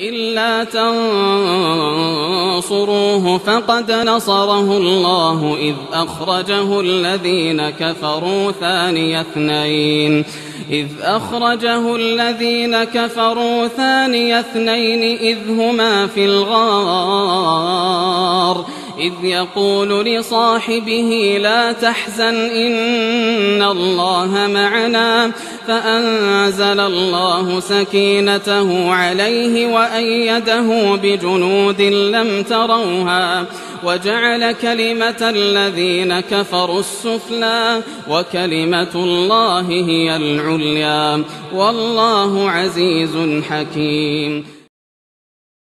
إلا تنصروه فقد نصره الله إذ أخرجه الذين كفروا ثاني اثنين إذ هما في الغار إذ يقول لصاحبه لا تحزن إن الله معنا فأنزل الله سكينته عليه وأيده بجنود لم تروها وجعل كلمة الذين كفروا السفلى وكلمة الله هي العليا والله عزيز حكيم.